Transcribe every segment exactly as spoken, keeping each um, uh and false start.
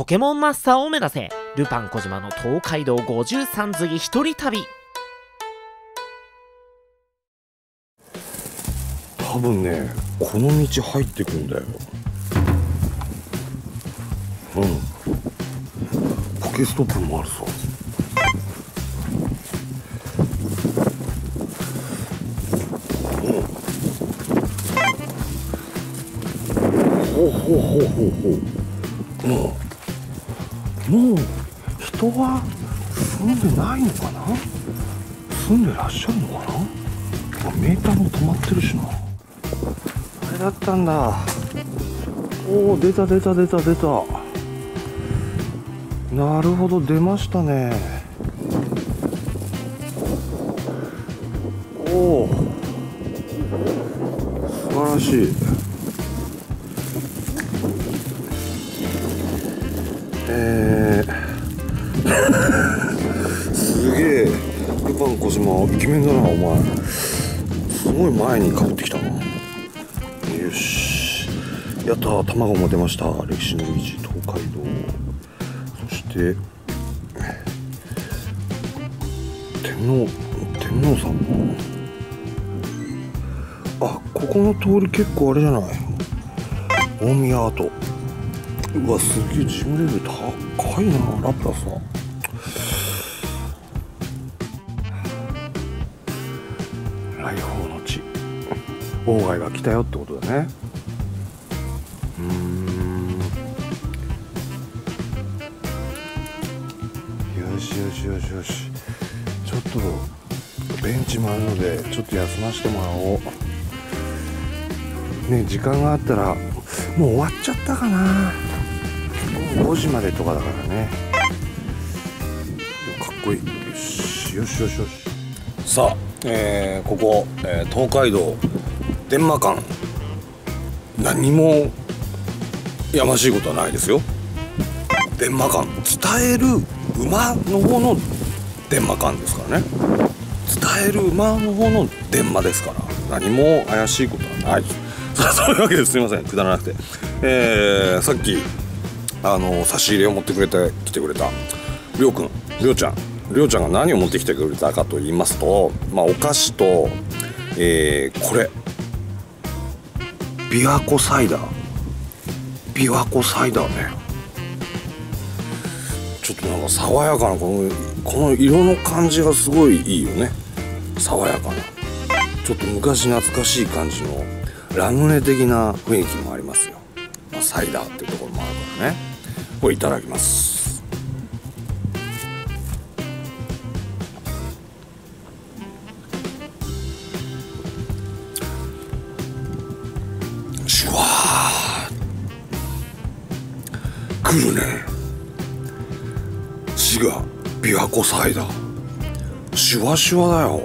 ポケモンマスターを目指せ、ルパン小島の東海道五十三次一人旅。多分ね、この道入ってくんだよ。うん、ポケストップもあるさ。ほうほうほうほうほう。もうもう人は住んでないのかな、住んでらっしゃるのかな。メーターも止まってるしな。あれだったんだ。おお、出た出た出た出た。なるほど、出ましたね。おお、素晴らしい。えー、すげえ、ルパン小島イケメンだなお前。すごい前にかぶってきたな。よし、やった、卵も出ました。歴史の道東海道、そして天皇天皇さんも。あ、ここの通り結構あれじゃない、大宮跡。うわ、すげえ、ジムレベル高いな。ラプラスさん、来訪の地、鴎外が来たよってことだね。うーん、よしよしよしよし、ちょっとベンチもあるのでちょっと休ませてもらおうね。時間があったらもう終わっちゃったかな、ごじまでとかだからね。かっこいい。よしよしよしよし。さあ、えー、ここ、えー、東海道伝馬館、何もやましいことはないですよ。伝馬館、伝える馬の方の伝馬館ですからね。伝える馬の方の伝馬ですから、何も怪しいことはないです。そういうわけです。すみません、くだらなくて、えー、さっきあの差し入れを持ってくれてきてくれたりょうくん、りょうちゃんりょうちゃんが何を持ってきてくれたかと言いますと、まあ、お菓子と、えー、これ琵琶湖サイダー琵琶湖サイダーね。ちょっとなんか爽やかな、このこの色の感じがすごいいいよね。爽やかな、ちょっと昔懐かしい感じのラムネ的な雰囲気もありますよ。まあ、サイダーっていうところもあるからね。これいただきます。シュワーくるね。滋賀琵琶湖サイダー、シュワシュワだよ。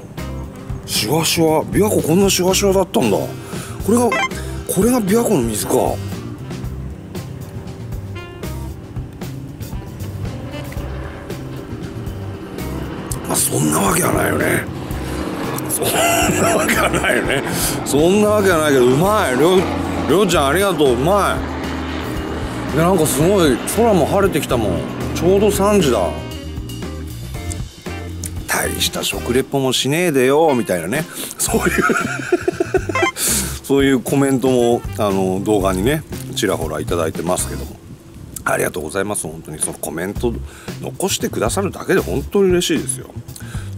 シュワシュワ、琵琶湖こんなシュワシュワだったんだ。これがこれが琵琶湖の水か。まあ、そんなわけはないよね。そんなわけはないよね。そんなわけはないけど、うまい。りょう、りょうちゃんありがとう。うまい。いや、なんかすごい空も晴れてきたもん。ちょうどさんじだ。大した食レポもしねえでよみたいなね。そういうそういうコメントもあの動画にねちらほらいただいてますけども、ありがとうございます。本当にそのコメント残してくださるだけで本当に嬉しいですよ。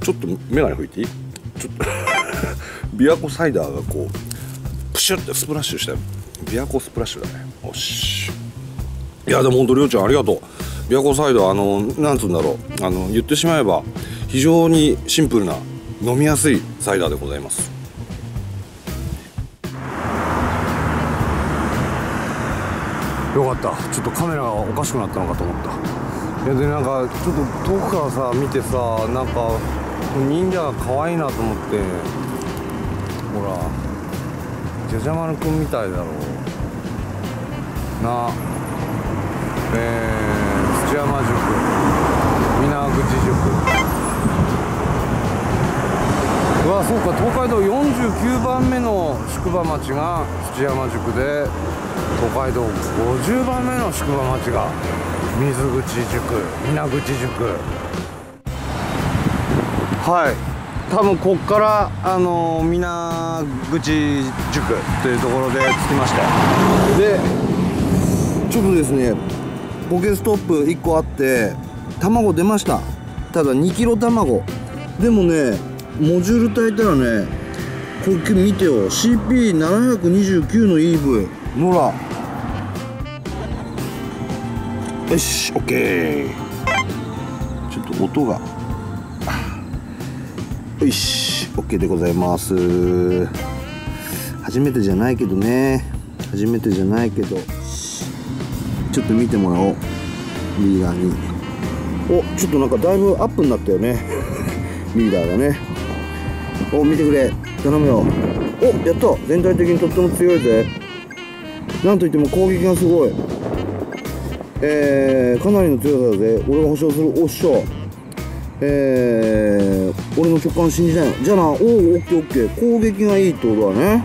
ちょっと眼鏡拭いていい？ちょっと琵琶湖サイダーがこうプシュッてスプラッシュしたよ。琵琶湖スプラッシュだね。おし、いやでも本当りょうちゃんありがとう。琵琶湖サイダー、あのなんつうんだろう、あの言ってしまえば非常にシンプルな飲みやすいサイダーでございます。よかった、ちょっとカメラがおかしくなったのかと思った。いやで、なんかちょっと遠くからさ見てさ、なんか忍者が可愛いなと思って。ほらじゃじゃ丸くんみたいだろうな。えー、土山塾、皆口塾。うわ、そうか、東海道よんじゅうきゅうばんめの宿場町が土山塾で、東海道ごじゅうばんめの宿場町が水口塾、稲口塾、はい、多分こっからあの水口塾というところで着きました。でちょっとですね、ポケストップいっこあって卵出ました。ただにキロ卵でもね、モジュール炊いたらね、これ見てよ、 シーピーななにきゅう の イーブイ ノラ、よし、オッケー。ちょっと音が、よし、オッケーでございます。初めてじゃないけどね、初めてじゃないけどちょっと見てもらおう、リーダーに。お、ちょっとなんかだいぶアップになったよねリーダーがね。お、見てくれ、頼むよ。お、やった。全体的にとっても強いぜ。なんといっても攻撃がすごい、えー、かなりの強さだぜ。俺が保証する。おっしゃ、えー、俺の直感を信じないのじゃあな。おお、オッケーオッケー、攻撃がいいってことだね。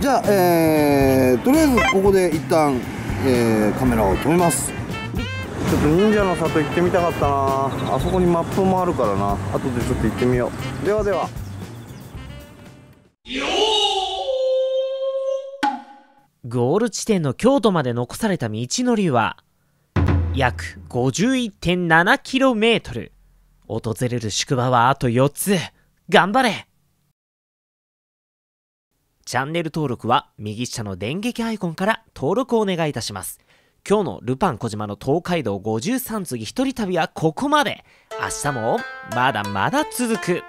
じゃあ、えー、とりあえずここで一旦、えー、カメラを止めます。ちょっと忍者の里行ってみたかったな。あそこにマップもあるからな、後でちょっと行ってみよう。ではでは。ゴール地点の京都まで残された道のりは約 ごじゅういってんななキロメートル。 訪れる宿場はあとよっつ。頑張れ。チャンネル登録は右下の電撃アイコンから登録をお願いいたします。今日のルパン小島の東海道ごじゅうさん次一人旅はここまで。明日もまだまだ続く。